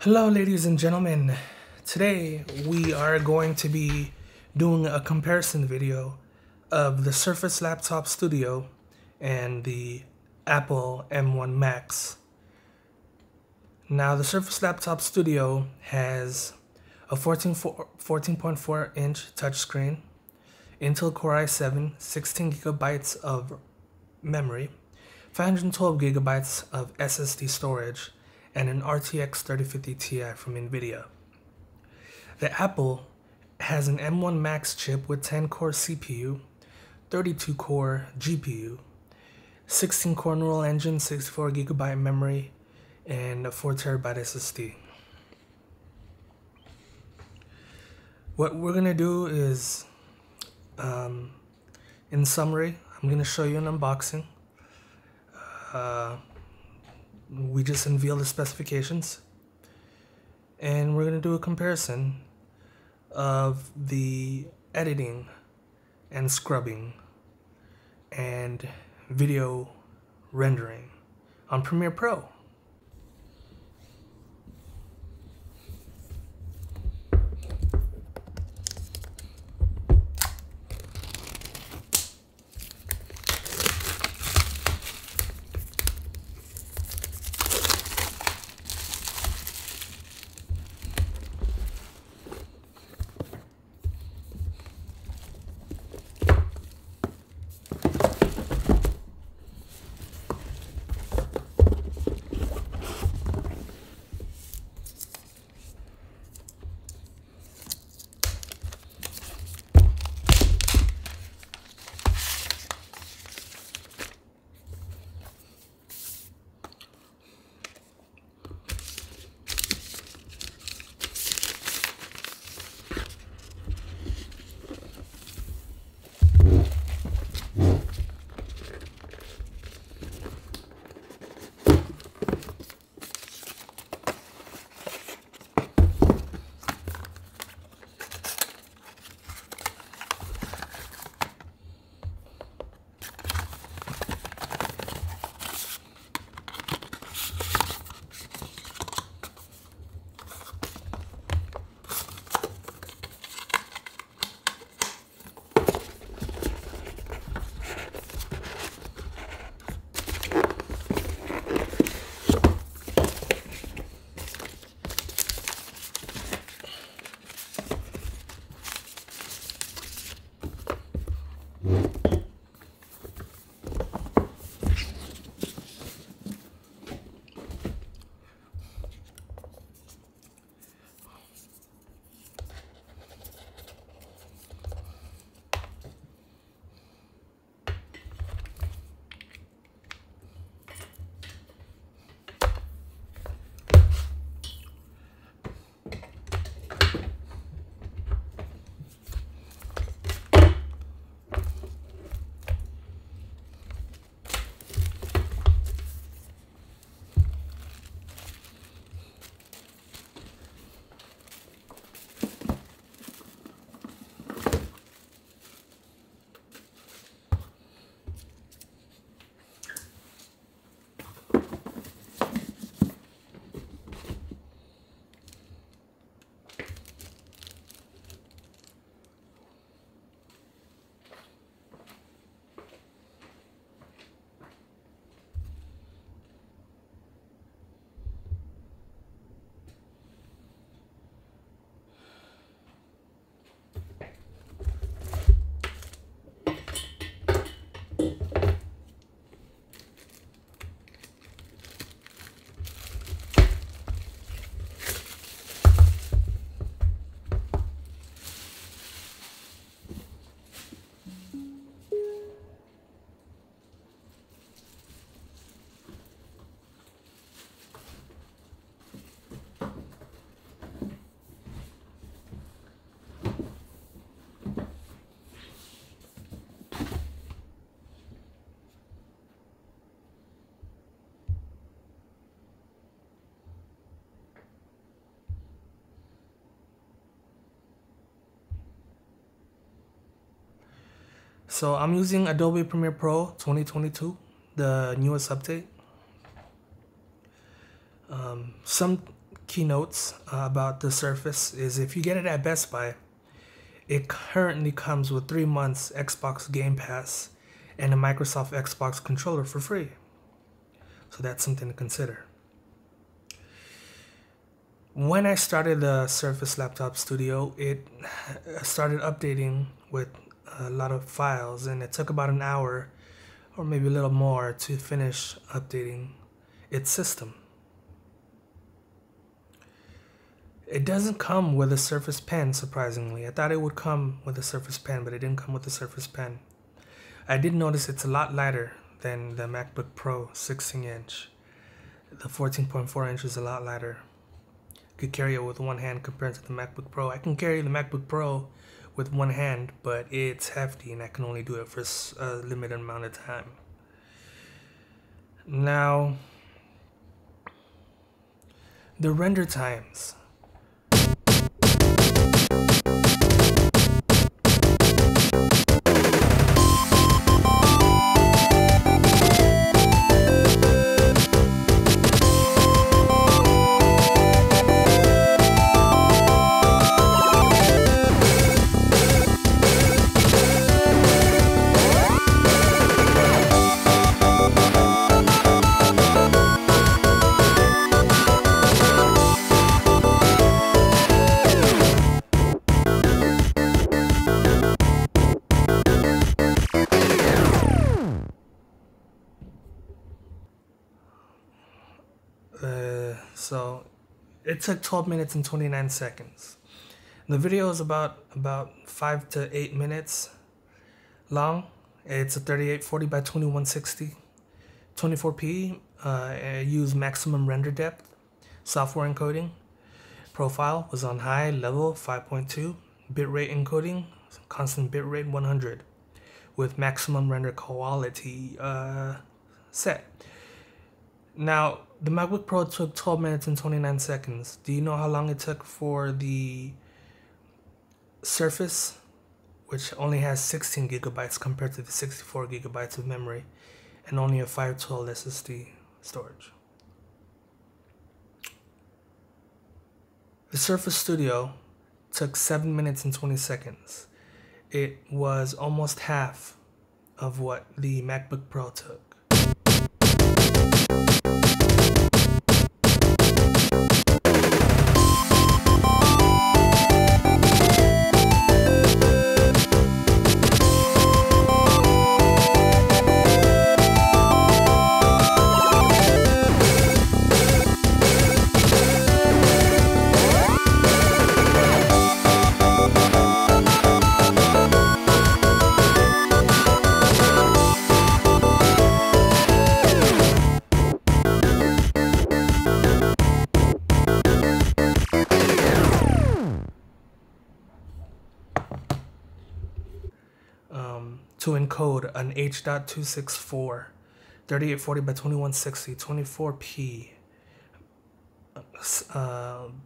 Hello ladies and gentlemen, today we are going to be doing a comparison video of the Surface Laptop Studio and the Apple M1 Max. Now the Surface Laptop Studio has a 14.4-inch touchscreen, Intel Core i7, 16GB of memory, 512GB of SSD storage, and an RTX 3050 Ti from NVIDIA. The Apple has an M1 Max chip with 10-core CPU, 32-core GPU, 16-core Neural Engine, 64GB memory, and a 4TB SSD. What we're gonna do is, in summary, I'm gonna show you an unboxing. We just unveil the specifications, and we're going to do a comparison of the editing and scrubbing and video rendering on Premiere Pro. So I'm using Adobe Premiere Pro 2022, the newest update. Some keynotes about the Surface is if you get it at Best Buy, it currently comes with 3 months Xbox Game Pass and a Microsoft Xbox controller for free. So that's something to consider. When I started the Surface Laptop Studio, it started updating with a lot of files, and it took about an hour or maybe a little more to finish updating its system. It doesn't come with a Surface Pen, surprisingly. I thought it would come with a Surface Pen, but it didn't come with a Surface Pen. I did notice it's a lot lighter than the MacBook Pro 16-inch. The 14.4 inch is a lot lighter. I could carry it with one hand compared to the MacBook Pro. I can carry the MacBook Pro with one hand, but it's hefty and I can only do it for a limited amount of time. Now, the render times. So it took 12 minutes and 29 seconds. The video is about 5 to 8 minutes long. It's a 3840 by 2160 24p. I use maximum render depth. Software encoding profile was on high level 5.2. Bitrate encoding, constant bitrate 100 with maximum render quality set. Now, the MacBook Pro took 12 minutes and 29 seconds. Do you know how long it took for the Surface, which only has 16 gigabytes compared to the 64 gigabytes of memory and only a 512 SSD storage? The Surface Studio took 7 minutes and 20 seconds. It was almost half of what the MacBook Pro took. To encode an H.264 3840 by 2160 24p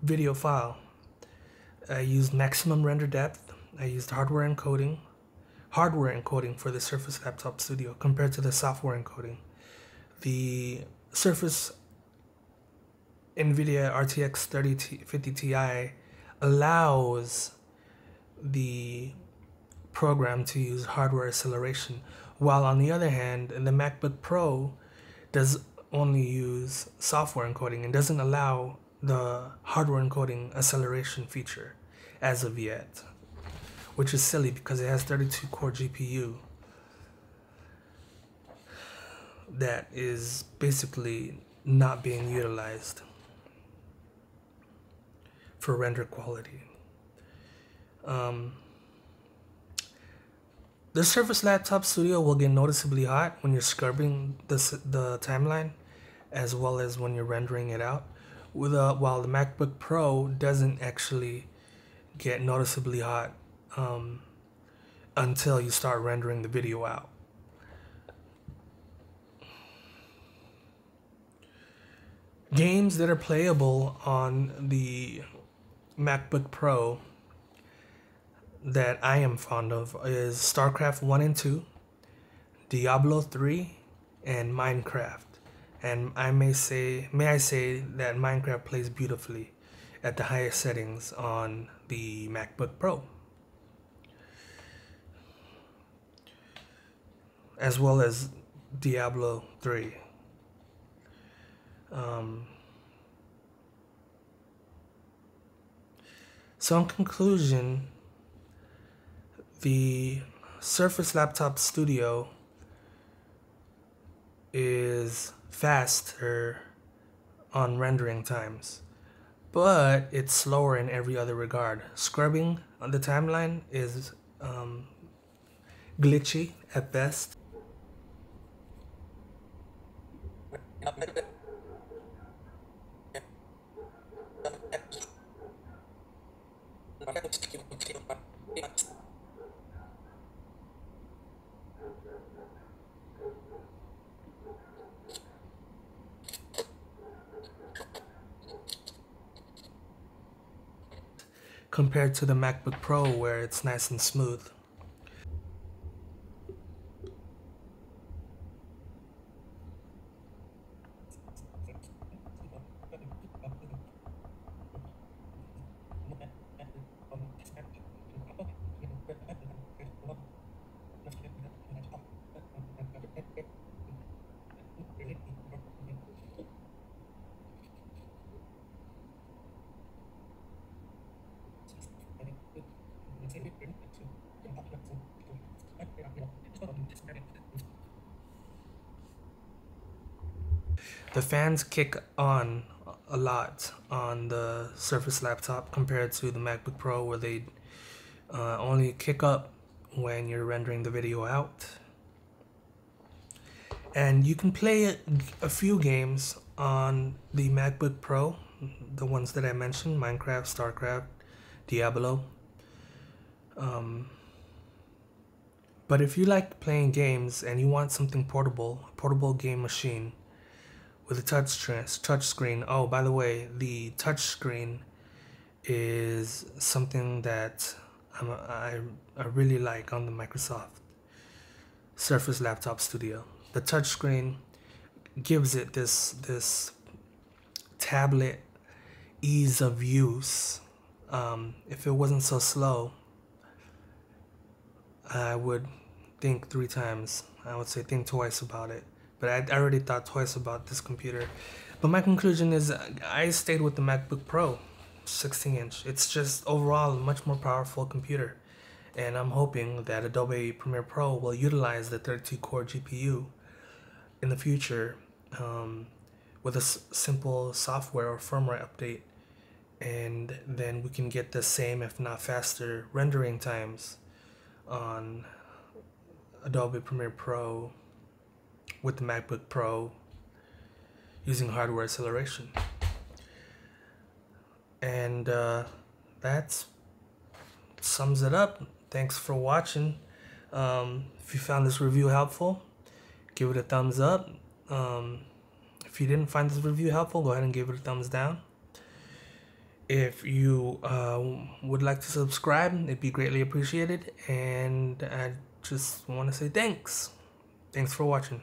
video file, I used maximum render depth. I used hardware encoding for the Surface Laptop Studio compared to the software encoding. The Surface NVIDIA RTX 3050 Ti allows the program to use hardware acceleration, while on the other hand, the MacBook Pro does only use software encoding and doesn't allow the hardware encoding acceleration feature as of yet, which is silly because it has 32-core GPU that is basically not being utilized for render quality. The Surface Laptop Studio will get noticeably hot when you're scrubbing the timeline, as well as when you're rendering it out, while the MacBook Pro doesn't actually get noticeably hot until you start rendering the video out. Games that are playable on the MacBook Pro that I am fond of is Starcraft 1 and 2, Diablo 3, and Minecraft. and may I say that Minecraft plays beautifully at the highest settings on the MacBook Pro, as well as Diablo 3. So in conclusion, the Surface Laptop Studio is faster on rendering times, but it's slower in every other regard. Scrubbing on the timeline is glitchy at best. Compared to the MacBook Pro, where it's nice and smooth. The fans kick on a lot on the Surface Laptop compared to the MacBook Pro, where they only kick up when you're rendering the video out. And you can play a few games on the MacBook Pro, the ones that I mentioned, Minecraft, Starcraft, Diablo. But if you like playing games and you want something portable, a portable game machine with a touch screen. Oh, by the way, the touch screen is something that I really like on the Microsoft Surface Laptop Studio. The touch screen gives it this tablet ease of use. If it wasn't so slow, I would think three times. I would say think twice about it. But I already thought twice about this computer. But my conclusion is I stayed with the MacBook Pro 16-inch. It's just overall a much more powerful computer. And I'm hoping that Adobe Premiere Pro will utilize the 32-core GPU in the future with a simple software or firmware update. And then we can get the same, if not faster, rendering times on Adobe Premiere Pro with the MacBook Pro using hardware acceleration. And that sums it up. Thanks for watching. If you found this review helpful, give it a thumbs up. If you didn't find this review helpful, go ahead and give it a thumbs down. If you would like to subscribe, it'd be greatly appreciated. And I just want to say thanks. Thanks for watching.